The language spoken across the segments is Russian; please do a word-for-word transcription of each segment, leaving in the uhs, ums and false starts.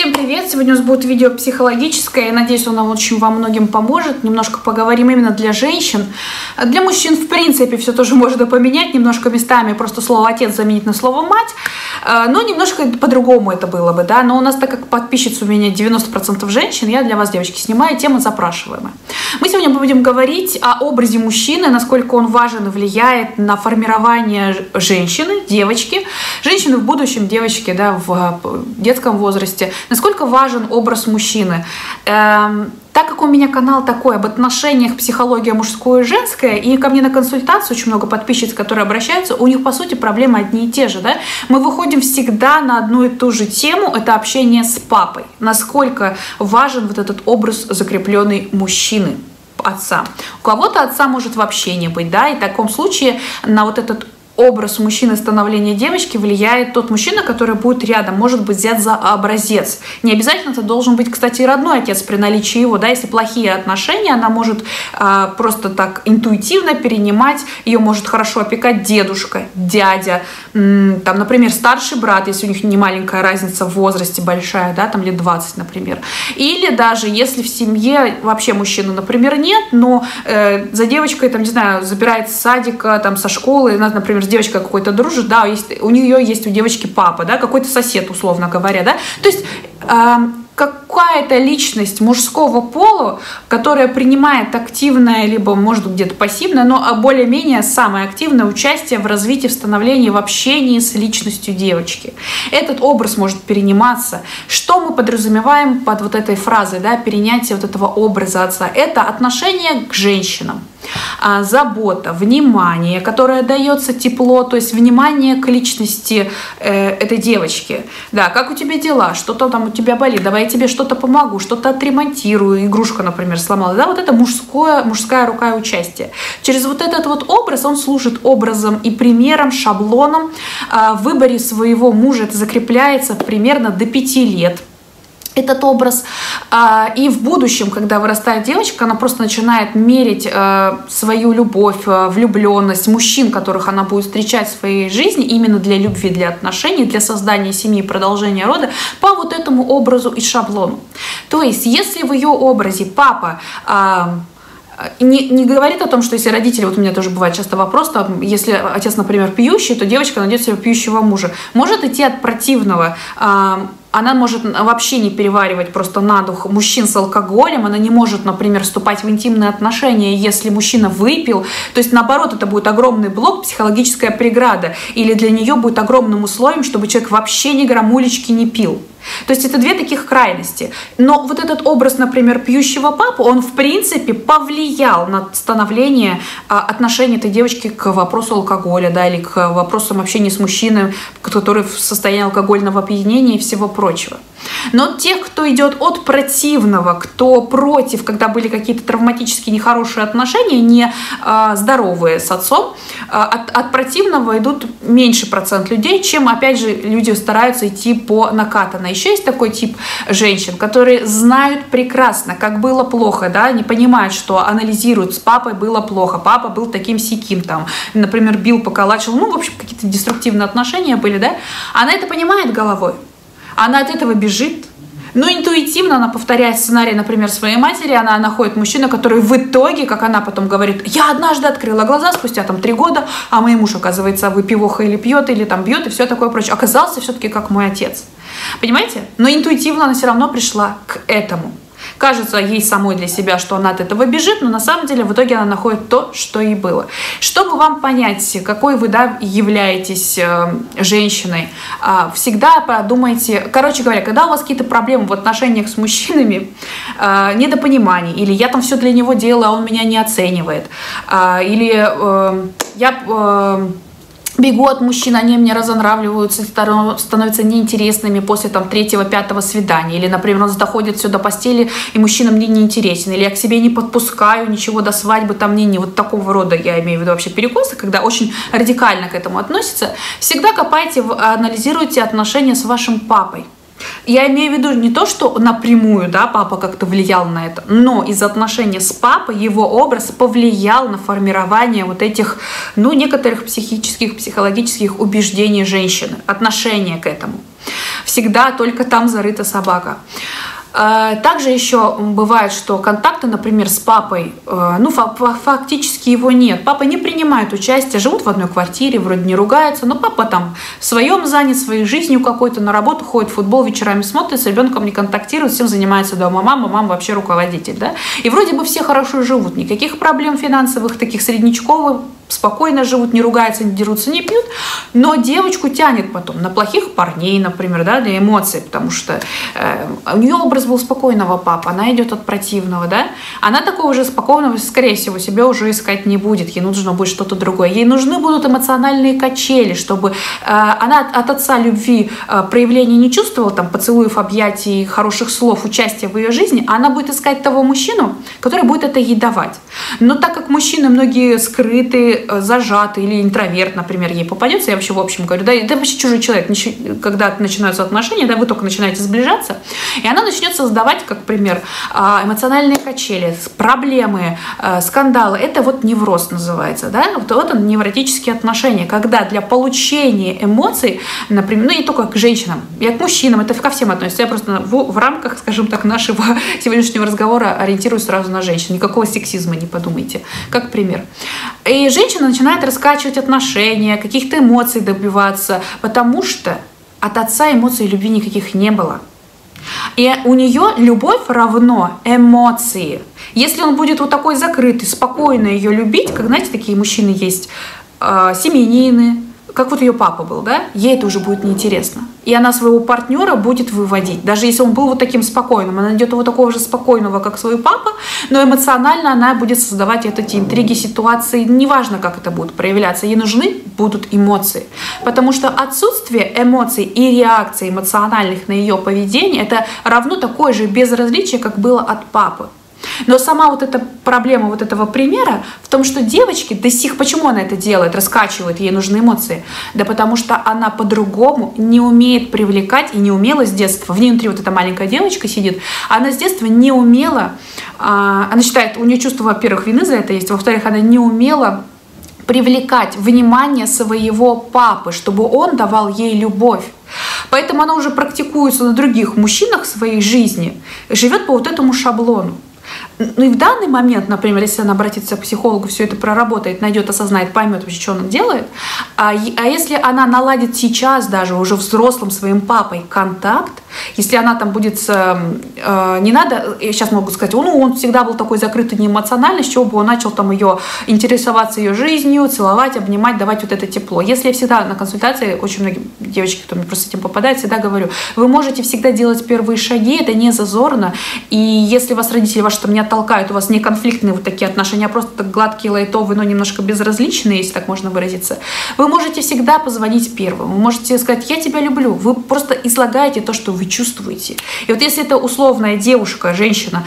Всем привет! Сегодня у нас будет видео психологическое. Я надеюсь, оно нам очень во многим поможет. Немножко поговорим именно для женщин. Для мужчин, в принципе, все тоже можно поменять. Немножко местами просто слово «отец» заменить на слово «мать». Но немножко по-другому это было бы, да. Но у нас, так как подписчиц у меня девяносто процентов женщин, я для вас, девочки, снимаю тему запрашиваемая. Мы сегодня будем говорить о образе мужчины, насколько он важен и влияет на формирование женщины, девочки. Женщины в будущем, девочки, да, в детском возрасте. Насколько важен образ мужчины? Эм, так как у меня канал такой об отношениях, психология мужское и женское, и ко мне на консультацию очень много подписчиков, которые обращаются, у них, по сути, проблемы одни и те же, да? Мы выходим всегда на одну и ту же тему, это общение с папой. Насколько важен вот этот образ закрепленный мужчины, отца. У кого-то отца может вообще не быть, да, и в таком случае на вот этот образ мужчины, становления девочки влияет тот мужчина, который будет рядом, может быть взят за образец. Не обязательно это должен быть, кстати, родной отец при наличии его, да, если плохие отношения, она может э, просто так интуитивно перенимать, ее может хорошо опекать дедушка, дядя, м, там, например, старший брат, если у них не маленькая разница в возрасте большая, да, там лет двадцать, например. Или даже если в семье вообще мужчины, например, нет, но э, за девочкой, там, не знаю, забирает с садика, там, со школы, например, девочка какой-то дружит, да, есть, у нее есть у девочки папа, да, какой-то сосед, условно говоря, да, то есть э, какая-то личность мужского пола, которая принимает активное, либо, может, где-то пассивное, но более-менее самое активное участие в развитии, в становлении, в общении с личностью девочки. Этот образ может перениматься. Что мы подразумеваем под вот этой фразой, да, перенятие вот этого образа отца? Это отношение к женщинам. Забота, внимание, которое дается, тепло, то есть внимание к личности э, этой девочки. Да, как у тебя дела, что-то там у тебя болит, давай я тебе что-то помогу, что-то отремонтирую, игрушка, например, сломалась. Да, вот это мужское, мужская рука и участие. Через вот этот вот образ он служит образом и примером, шаблоном. Э, в выборе своего мужа это закрепляется примерно до пяти лет. Этот образ. И в будущем, когда вырастает девочка, она просто начинает мерить свою любовь, влюбленность мужчин, которых она будет встречать в своей жизни, именно для любви, для отношений, для создания семьи, продолжения рода, по вот этому образу и шаблону. То есть, если в ее образе папа Не, не говорит о том, что если родители, вот у меня тоже бывает часто вопрос, там, если отец, например, пьющий, то девочка найдет себе пьющего мужа. Может идти от противного, э, она может вообще не переваривать просто на дух мужчин с алкоголем, она не может, например, вступать в интимные отношения, если мужчина выпил. То есть, наоборот, это будет огромный блок, психологическая преграда. Или для нее будет огромным условием, чтобы человек вообще ни грамулечки не пил. То есть это две таких крайности. Но вот этот образ, например, пьющего папы, он в принципе повлиял на становление отношений этой девочки к вопросу алкоголя, да, или к вопросам общения с мужчиной, который в состоянии алкогольного опьянения и всего прочего. Но тех, кто идет от противного, кто против, когда были какие-то травматические нехорошие отношения, не э, здоровые с отцом, э, от, от противного идут меньше процент людей, чем, опять же, люди стараются идти по накатанной. Еще есть такой тип женщин, которые знают прекрасно, как было плохо, да, не понимают, что анализируют, с папой было плохо, папа был таким-сяким, там, например, бил, поколачивал, ну, в общем, какие-то деструктивные отношения были, да, она это понимает головой. Она от этого бежит, но интуитивно она повторяет сценарий, например, своей матери, она находит мужчину, который в итоге, как она потом говорит, я однажды открыла глаза спустя там три года, а мой муж, оказывается, выпивоха или пьет, или там бьет, и все такое прочее. Оказался все-таки как мой отец. Понимаете? Но интуитивно она все равно пришла к этому. Кажется ей самой для себя, что она от этого бежит, но на самом деле в итоге она находит то, что ей было. Чтобы вам понять, какой вы, да, являетесь э, женщиной, э, всегда продумайте, короче говоря, когда у вас какие-то проблемы в отношениях с мужчинами, э, недопонимание, или я там все для него делаю, а он меня не оценивает, э, или э, я... Э, бегу от мужчин, они мне разонравливаются, становятся неинтересными после там третьего-пятого свидания. Или, например, он доходит все до постели, и мужчина мне неинтересен. Или я к себе не подпускаю ничего до свадьбы, там мне не вот такого рода, я имею в виду вообще перекосы, когда очень радикально к этому относится. Всегда копайте, анализируйте отношения с вашим папой. Я имею в виду не то, что напрямую, да, папа как-то влиял на это, но из-за отношения с папой его образ повлиял на формирование вот этих, ну, некоторых психических, психологических убеждений женщины, отношения к этому. всегда только там зарыта собака. Также еще бывает, что контакта, например, с папой, ну, фактически его нет. Папа не принимает участия, живут в одной квартире, вроде не ругаются, но папа там в своем занят, своей жизнью какой-то, на работу ходит, футбол вечерами смотрит, с ребенком не контактирует, всем занимается дома мама, мама вообще руководитель, да. И вроде бы все хорошо живут, никаких проблем финансовых, таких среднячковых, спокойно живут, не ругаются, не дерутся, не пьют, но девочку тянет потом на плохих парней, например, да, для эмоций, потому что э, у нее образ был спокойного папы, она идет от противного, да, она такого же спокойного, скорее всего, себе уже искать не будет, ей нужно будет что-то другое, ей нужны будут эмоциональные качели, чтобы э, она от отца любви э, проявления не чувствовала, там, поцелуев, объятий, хороших слов, участия в ее жизни, она будет искать того мужчину, который будет это ей давать. Но так как мужчины многие скрытые, зажатый или интроверт, например, ей попадется, я вообще в общем говорю, да, это вообще чужой человек, когда начинаются отношения, да, вы только начинаете сближаться, и она начнет создавать, как пример, эмоциональные качели, проблемы, скандалы, это вот невроз называется, да, вот, вот он, невротические отношения, когда для получения эмоций, например, ну не только к женщинам, я к мужчинам, это ко всем относится, я просто в, в рамках, скажем так, нашего сегодняшнего разговора ориентируюсь сразу на женщин, никакого сексизма не подумайте, как пример. И женщина Женщина начинает раскачивать отношения, каких-то эмоций добиваться, потому что от отца эмоций и любви никаких не было. И у нее любовь равно эмоции. Если он будет вот такой закрытый, спокойно ее любить, как, знаете, такие мужчины есть, э, семьянины, как вот ее папа был, да, ей это уже будет неинтересно. И она своего партнера будет выводить. Даже если он был вот таким спокойным, она найдет его такого же спокойного, как свой папа, но эмоционально она будет создавать эти интриги, ситуации. Неважно, как это будет проявляться, ей нужны будут эмоции. Потому что отсутствие эмоций и реакций эмоциональных на ее поведение, это равно такое же безразличие, как было от папы. Но сама вот эта проблема вот этого примера в том, что девочки до сих пор, почему она это делает, раскачивает, ей нужны эмоции? Да потому что она по-другому не умеет привлекать и не умела с детства, внутри вот эта маленькая девочка сидит, она с детства не умела, она считает, у нее чувство, во-первых, вины за это есть, во-вторых, она не умела привлекать внимание своего папы, чтобы он давал ей любовь. Поэтому она уже практикуется на других мужчинах своей жизни, живет по вот этому шаблону. Ну и в данный момент, например, если она обратится к психологу, все это проработает, найдет, осознает, поймет вообще, что она делает, а, а если она наладит сейчас даже уже взрослым своим папой контакт, если она там будет, э, не надо, я сейчас могу сказать, он, он всегда был такой закрытый, неэмоциональный, с чего бы он начал там ее интересоваться ее жизнью, целовать, обнимать, давать вот это тепло. Если я всегда на консультации, очень многие девочки, кто мне просто этим попадает, всегда говорю, вы можете всегда делать первые шаги, это не зазорно, и если вас родители ваши там не оттолкают, у вас не конфликтные вот такие отношения, а просто гладкие, лайтовые, но немножко безразличные, если так можно выразиться, вы можете всегда позвонить первым, вы можете сказать, я тебя люблю, вы просто излагаете то, что вы чувствуете. И вот если это условная девушка, женщина,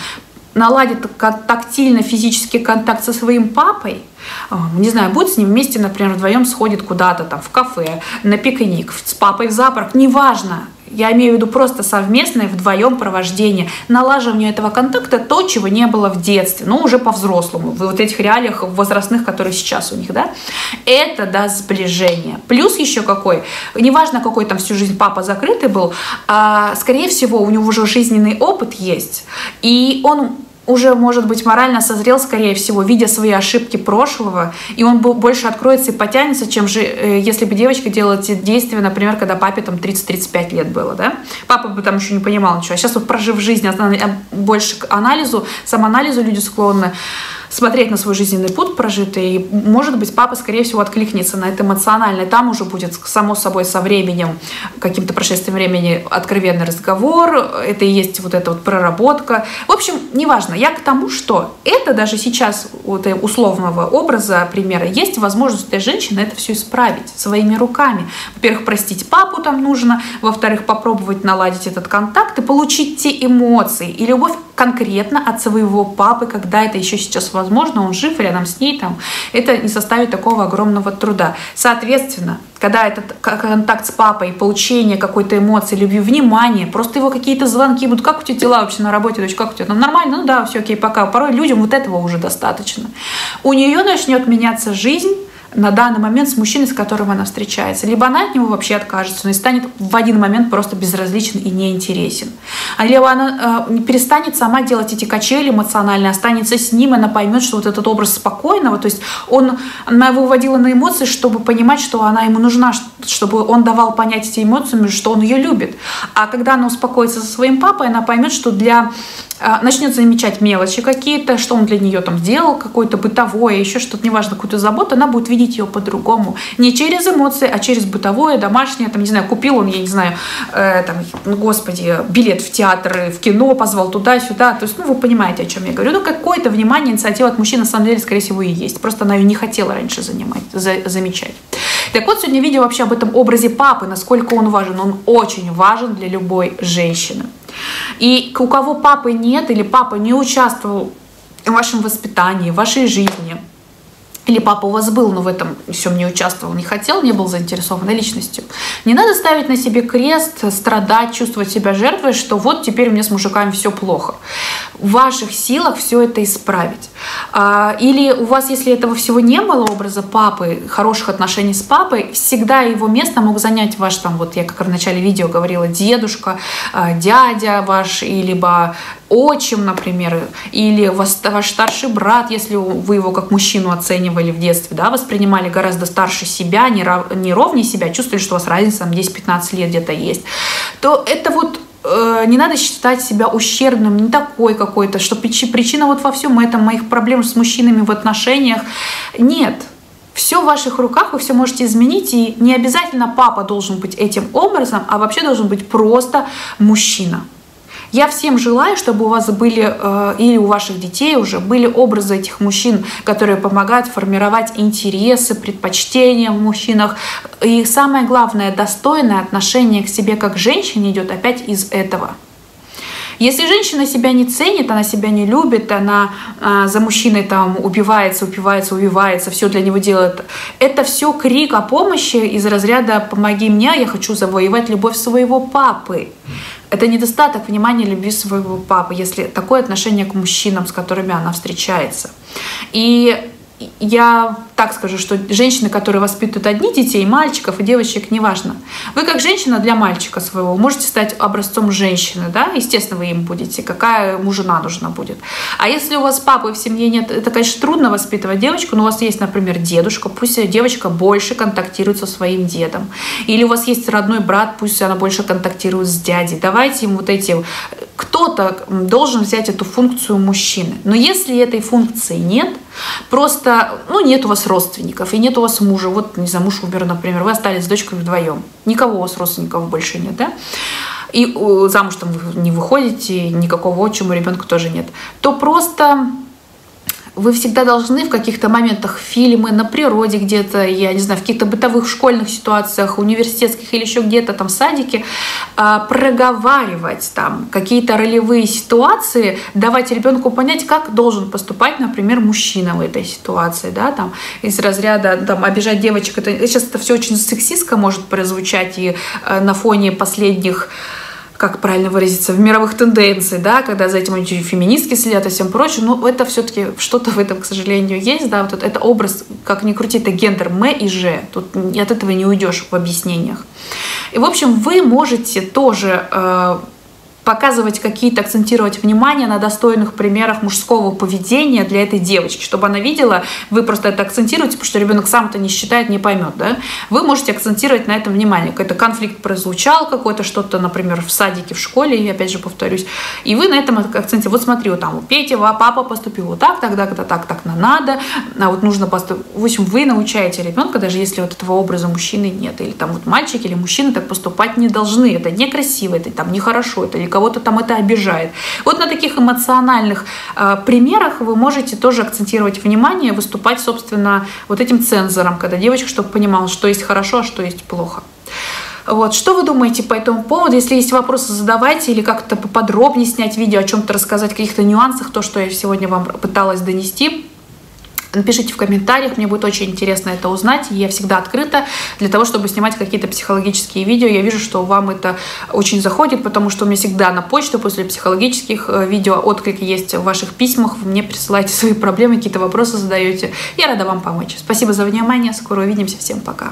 наладит тактильно физический контакт со своим папой, не знаю, будет с ним вместе, например, вдвоем сходит куда-то там в кафе, на пикник, с папой в зоопарк, неважно. Я имею в виду просто совместное вдвоем провождение, налаживание этого контакта, то, чего не было в детстве, но уже по-взрослому, в вот этих реалиях возрастных, которые сейчас у них, да, это даст сближение. Плюс еще какой, неважно, какой там всю жизнь папа закрытый был, а, скорее всего, у него уже жизненный опыт есть, и он уже, может быть, морально созрел, скорее всего, видя свои ошибки прошлого, и он больше откроется и потянется, чем же, если бы девочка делала те действия, например, когда папе там тридцать-тридцать пять лет было, да? Папа бы там еще не понимал ничего, а сейчас вот, прожив жизнь, больше к анализу, самоанализу люди склонны смотреть на свой жизненный путь прожитый, и, может быть, папа, скорее всего, откликнется на это эмоционально, и там уже будет, само собой, со временем, каким-то прошествием времени, откровенный разговор, это и есть вот эта вот проработка. В общем, неважно, я к тому, что это даже сейчас, вот условного образа, примера, есть возможность для женщины это все исправить своими руками. Во-первых, простить папу там нужно, во-вторых, попробовать наладить этот контакт и получить те эмоции и любовь конкретно от своего папы, когда это еще сейчас возможно. Возможно, он жив рядом с ней, там, это не составит такого огромного труда. Соответственно, когда этот контакт с папой, получение какой-то эмоции, любви, внимания, просто его какие-то звонки будут, как у тебя дела вообще на работе, дочь, как у тебя, ну, нормально, ну да, все окей, пока. Порой людям вот этого уже достаточно. У нее начнет меняться жизнь, на данный момент с мужчиной, с которым она встречается. Либо она от него вообще откажется, но и станет в один момент просто безразличен и неинтересен. А либо она э, перестанет сама делать эти качели эмоциональные, останется с ним, и она поймет, что вот этот образ спокойного, то есть он, она его выводила на эмоции, чтобы понимать, что она ему нужна, чтобы он давал понять эти эмоциями, что он ее любит. А когда она успокоится со своим папой, она поймет, что для... Э, начнет замечать мелочи какие-то, что он для нее там сделал, какое-то бытовое, еще что-то, неважно, какую-то заботу, она будет видеть ее по-другому. Не через эмоции, а через бытовое, домашнее, там, не знаю, купил он, я не знаю, э, там, господи, билет в театр, в кино, позвал туда-сюда. То есть, ну, вы понимаете, о чем я говорю. Ну, какое-то внимание, инициатива от мужчин, на самом деле, скорее всего, и есть. Просто она ее не хотела раньше занимать, за, замечать. Так вот, сегодня видео вообще об этом образе папы, насколько он важен. Он очень важен для любой женщины. И у кого папы нет, или папа не участвовал в вашем воспитании, в вашей жизни, или папа у вас был, но в этом всем не участвовал, не хотел, не был заинтересован личностью. Не надо ставить на себе крест, страдать, чувствовать себя жертвой, что вот теперь у меня с мужиками все плохо. В ваших силах все это исправить. Или у вас, если этого всего не было, образа папы, хороших отношений с папой, всегда его место мог занять ваш, там, вот я как в начале видео говорила, дедушка, дядя ваш, и либо отчим, например, или ваш, ваш старший брат, если вы его как мужчину оценивали в детстве, да, воспринимали гораздо старше себя, не, рав, не ровнее себя, чувствовали, что у вас разница десять-пятнадцать лет где-то есть, то это вот э, не надо считать себя ущербным, не такой какой-то, что причина вот во всем этом, моих проблем с мужчинами в отношениях. Нет. Все в ваших руках, вы все можете изменить, и не обязательно папа должен быть этим образом, а вообще должен быть просто мужчина. Я всем желаю, чтобы у вас были, э, или у ваших детей уже, были образы этих мужчин, которые помогают формировать интересы, предпочтения в мужчинах. И самое главное, достойное отношение к себе как женщине идет опять из этого. Если женщина себя не ценит, она себя не любит, она э, за мужчиной там убивается, упивается, убивается, все для него делает. Это все крик о помощи из разряда «помоги мне, я хочу завоевать любовь своего папы». Это недостаток внимания, любви своего папы, если такое отношение к мужчинам, с которыми она встречается. И я так скажу, что женщины, которые воспитывают одни детей, мальчиков и девочек, неважно. Вы как женщина для мальчика своего можете стать образцом женщины, да? Естественно, вы им будете, какая мужина нужна будет. А если у вас папы в семье нет, это, конечно, трудно воспитывать девочку, но у вас есть, например, дедушка, пусть девочка больше контактирует со своим дедом. Или у вас есть родной брат, пусть она больше контактирует с дядей. Давайте им вот эти... Кто-то должен взять эту функцию мужчины. Но если этой функции нет, просто, ну, нет у вас родственников, и нет у вас мужа, вот, не знаю, муж умер, например, вы остались с дочкой вдвоем, никого у вас родственников больше нет, да, и замуж там вы не выходите, никакого отчима, ребенка тоже нет, то просто... Вы всегда должны в каких-то моментах фильмы, на природе где-то, я не знаю, в каких-то бытовых школьных ситуациях, университетских или еще где-то там в садике, проговаривать там какие-то ролевые ситуации, давать ребенку понять, как должен поступать, например, мужчина в этой ситуации, да, там, из разряда там, обижать девочек. Это, сейчас это все очень сексистко может прозвучать и на фоне последних... как правильно выразиться, в мировых тенденциях, да, когда за этим феминистки следят и всем прочим, но это все-таки что-то в этом, к сожалению, есть, да, вот это образ, как ни крути, это гендер «мы» и «же», тут от этого не уйдешь в объяснениях. И, в общем, вы можете тоже... Э показывать какие-то, акцентировать внимание на достойных примерах мужского поведения для этой девочки, чтобы она видела, вы просто это акцентируете, потому что ребенок сам это не считает, не поймет, да? Вы можете акцентировать на этом внимание. Какой-то конфликт прозвучал, какой-то что-то, например, в садике, в школе, я опять же повторюсь, и вы на этом акценте, вот смотри, вот там у Пети, а папа поступил вот так, тогда, когда так, так надо, а вот нужно поступить. В общем, вы научаете ребенка, даже если вот этого образа мужчины нет, или там вот мальчики или мужчины так поступать не должны, это некрасиво, это там нехорошо, это не кого-то там это обижает. Вот на таких эмоциональных э, примерах вы можете тоже акцентировать внимание, выступать, собственно, вот этим цензором, когда девочка, чтобы понимала, что есть хорошо, а что есть плохо. Вот. Что вы думаете по этому поводу? Если есть вопросы, задавайте, или как-то поподробнее снять видео, о чем-то рассказать, о каких-то нюансах, то, что я сегодня вам пыталась донести. Напишите в комментариях, мне будет очень интересно это узнать. Я всегда открыта для того, чтобы снимать какие-то психологические видео. Я вижу, что вам это очень заходит, потому что у меня всегда на почту после психологических видео отклик есть в ваших письмах. Вы мне присылаете свои проблемы, какие-то вопросы задаете. Я рада вам помочь. Спасибо за внимание. Скоро увидимся. Всем пока.